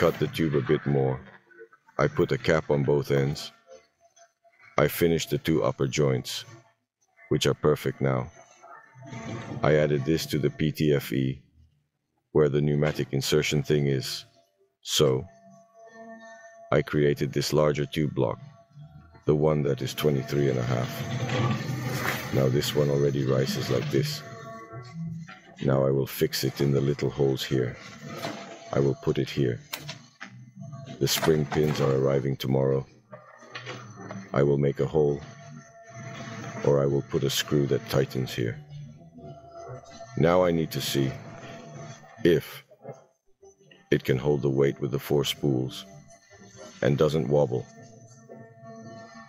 cut the tube a bit more. I put a cap on both ends. I finished the two upper joints, which are perfect now. I added this to the PTFE, where the pneumatic insertion thing is. So, I created this larger tube block, the one that is 23.5. Now this one already rises like this. Now I will fix it in the little holes here. I will put it here. The spring pins are arriving tomorrow. I will make a hole, or I will put a screw that tightens here. Now I need to see if it can hold the weight with the four spools and doesn't wobble.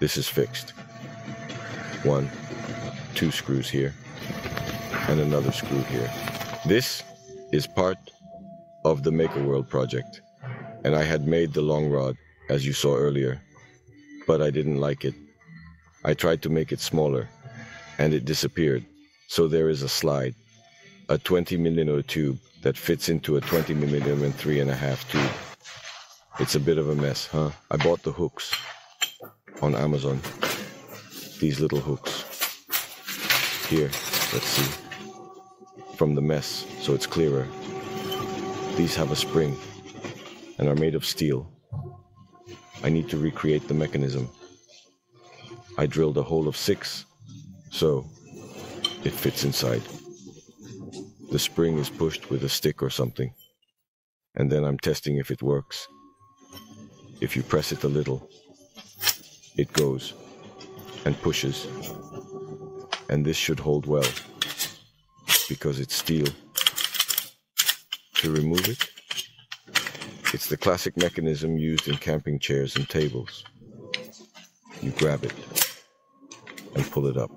This is fixed. 1, 2 screws here, and another screw here. This is part of the Maker World project, and I had made the long rod, as you saw earlier, but I didn't like it. I tried to make it smaller, and it disappeared, so there is a slide, a 20 mm tube that fits into a 20 mm 3.5 tube. It's a bit of a mess, huh? I bought the hooks on Amazon, these little hooks. Here, let's see, from the mess, so it's clearer. These have a spring and are made of steel. I need to recreate the mechanism. I drilled a hole of 6, so it fits inside. The spring is pushed with a stick or something, and then I'm testing if it works. If you press it a little, it goes and pushes, and this should hold well, because it's steel. To remove it, it's the classic mechanism used in camping chairs and tables. You grab it and pull it up.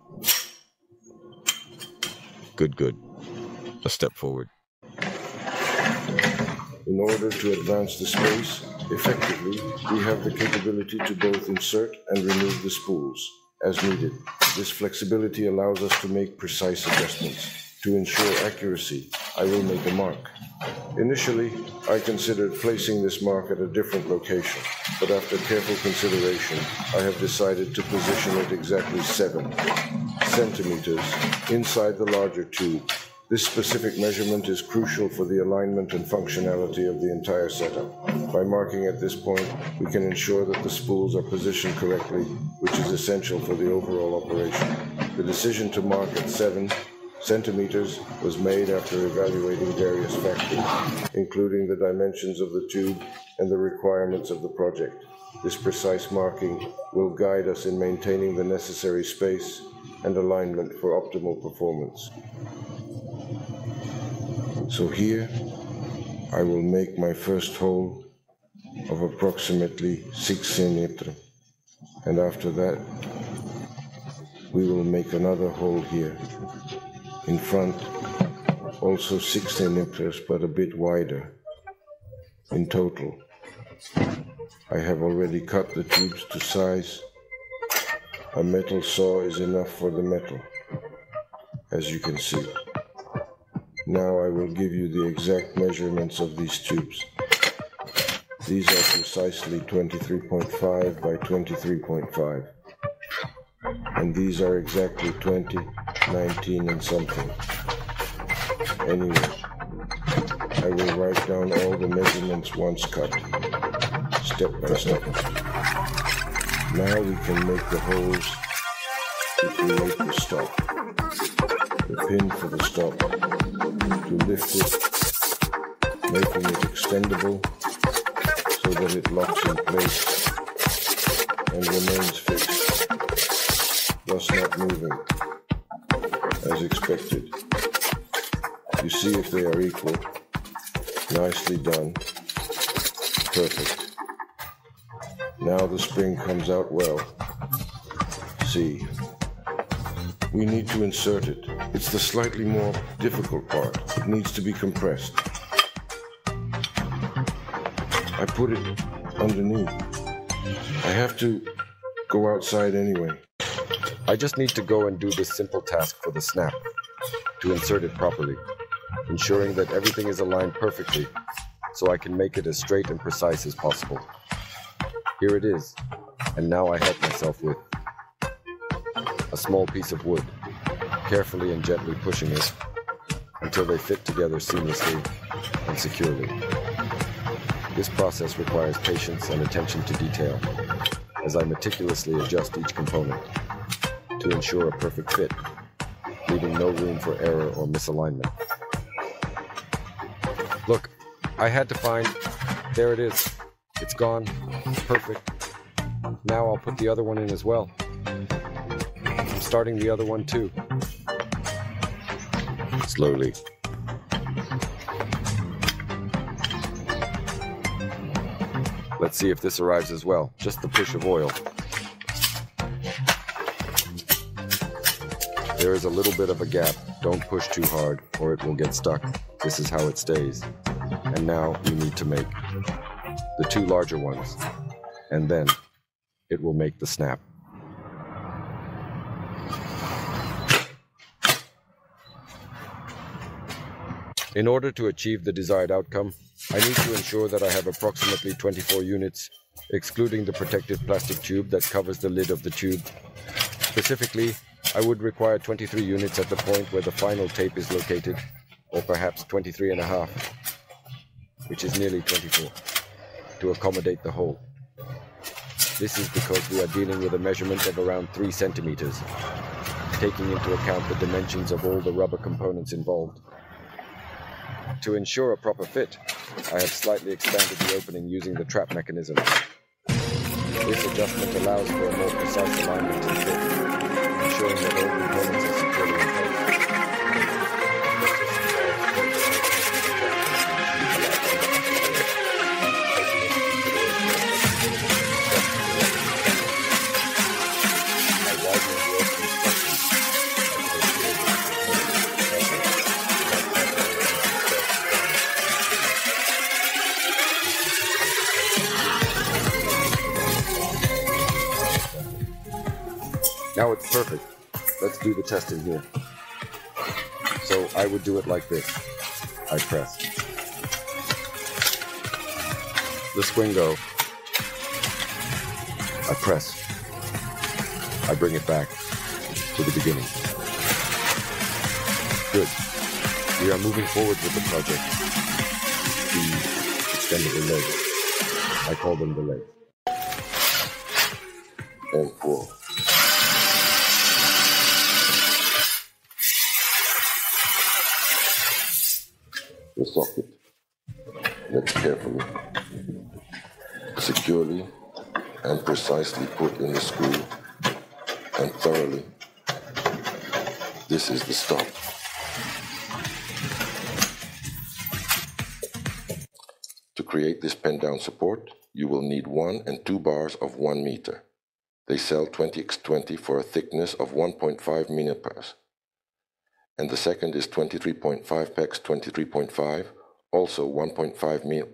Good. A step forward. In order to advance the space effectively, we have the capability to both insert and remove the spools as needed. This flexibility allows us to make precise adjustments. To ensure accuracy, I will make a mark. Initially, I considered placing this mark at a different location, but after careful consideration, I have decided to position it exactly 7 centimeters inside the larger tube. This specific measurement is crucial for the alignment and functionality of the entire setup. By marking at this point, we can ensure that the spools are positioned correctly, which is essential for the overall operation. The decision to mark at 7 centimeters was made after evaluating various factors, including the dimensions of the tube and the requirements of the project. This precise marking will guide us in maintaining the necessary space and alignment for optimal performance. So here, I will make my first hole of approximately 6 cm, and after that, we will make another hole here. In front, also 6 centimeters, but a bit wider. In total, I have already cut the tubes to size. A metal saw is enough for the metal, as you can see. Now I will give you the exact measurements of these tubes. These are precisely 23.5 by 23.5. And these are exactly 20, 19 and something. Anyway, I will write down all the measurements once cut, step by step. Now we can make the holes to create the stop, the pin for the stop, to lift it, making it extendable so that it locks in place and remains fixed, thus not moving. As expected. You see if they are equal. Nicely done. Perfect. Now the spring comes out well. See. We need to insert it. It's the slightly more difficult part. It needs to be compressed. I put it underneath. I have to go outside anyway. I just need to go and do this simple task for the snap, to insert it properly, ensuring that everything is aligned perfectly so I can make it as straight and precise as possible. Here it is, and now I help myself with a small piece of wood, carefully and gently pushing it until they fit together seamlessly and securely. This process requires patience and attention to detail, as I meticulously adjust each component to ensure a perfect fit, leaving no room for error or misalignment. Look, I had to find, there it is. It's gone, perfect. Now I'll put the other one in as well. I'm starting the other one too. Slowly. Let's see if this arrives as well. Just the push of oil. There is a little bit of a gap. Don't push too hard or it will get stuck. This is how it stays. And now you need to make the two larger ones, and then it will make the snap. In order to achieve the desired outcome, I need to ensure that I have approximately 24 units, excluding the protective plastic tube that covers the lid of the tube. Specifically, I would require 23 units at the point where the final tape is located, or perhaps 23.5, which is nearly 24, to accommodate the hole. This is because we are dealing with a measurement of around 3 centimeters, taking into account the dimensions of all the rubber components involved. To ensure a proper fit, I have slightly expanded the opening using the trap mechanism. This adjustment allows for a more precise alignment and fit, ensuring that all components are securely in place. Now it's perfect. Let's do the test in here. So I would do it like this. I press the swingo. I press. I bring it back to the beginning. Good. We are moving forward with the project. The extended legs. I call them the legs. All four. The socket. Let's carefully, securely, and precisely put in the screw, and thoroughly. This is the stop. To create this pin-down support, you will need 1 and 2 bars of 1 meter. They sell 20x20 for a thickness of 1.5 millimeters. And the second is 23.5 pex 23.5, also 1.5 mil.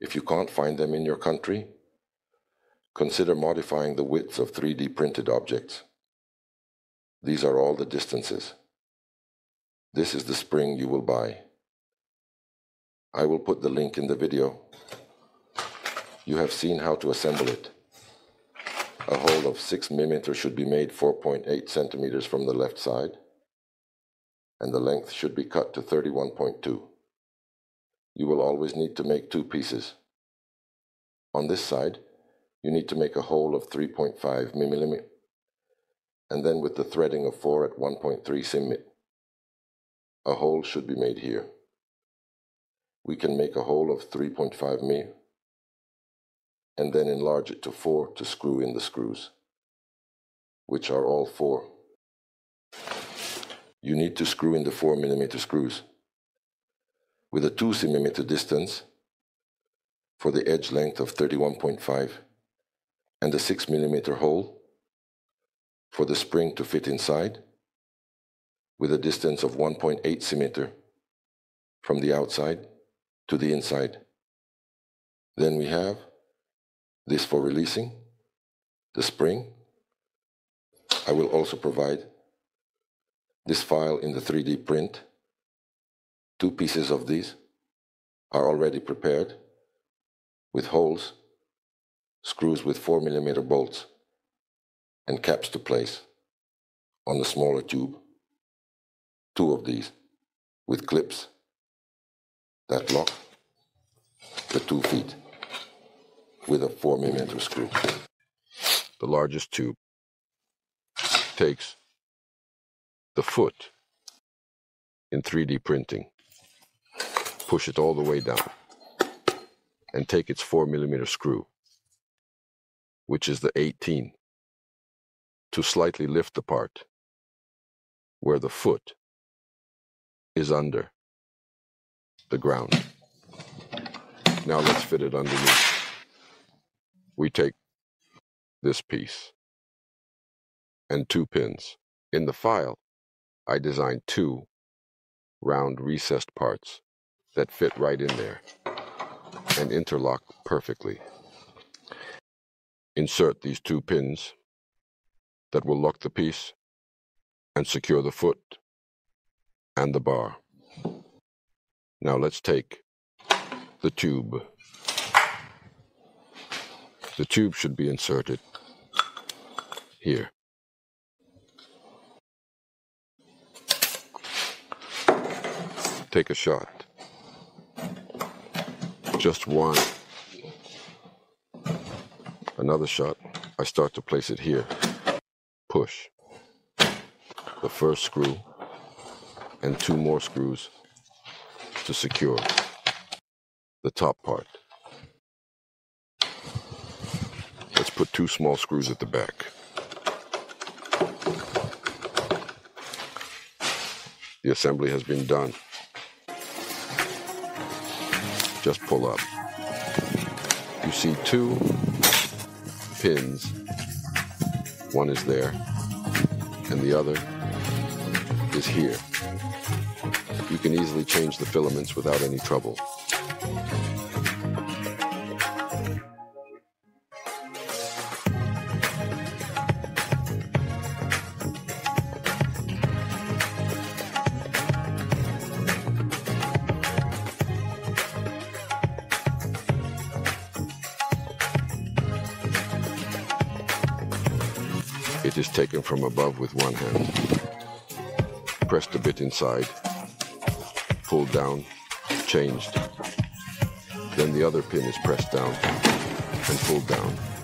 If you can't find them in your country, consider modifying the widths of 3D printed objects. These are all the distances. This is the spring you will buy. I will put the link in the video. You have seen how to assemble it. A hole of 6 mm should be made 4.8 cm from the left side, and the length should be cut to 31.2. You will always need to make 2 pieces. On this side, you need to make a hole of 3.5 mm, and then with the threading of 4 at 1.3 cm. A hole should be made here. We can make a hole of 3.5 mm, and then enlarge it to 4 to screw in the screws, which are all 4. You need to screw in the 4 mm screws. With a 2 cm distance for the edge length of 31.5 and a 6 mm hole for the spring to fit inside with a distance of 1.8 cm from the outside to the inside. Then we have this for releasing the spring. I will also provide this file in the 3D print, 2 pieces of these, are already prepared with holes, screws with 4mm bolts, and caps to place on the smaller tube. 2 of these with clips that lock the 2 feet with a 4mm screw. The largest tube takes the foot in 3D printing, push it all the way down, and take its 4mm screw, which is the 18, to slightly lift the part where the foot is under the ground. Now let's fit it underneath. We take this piece and 2 pins. In the file, I designed 2 round recessed parts that fit right in there and interlock perfectly. Insert these 2 pins that will lock the piece and secure the foot and the bar. Now let's take the tube. The tube should be inserted here. Take a shot. Just one. Another shot. I start to place it here. Push. The first screw and 2 more screws to secure the top part. Let's put 2 small screws at the back. The assembly has been done. Just pull up. You see 2 pins. One is there, and the other is here. You can easily change the filaments without any trouble. It is taken from above with one hand, pressed a bit inside, pulled down, changed. Then the other pin is pressed down and pulled down.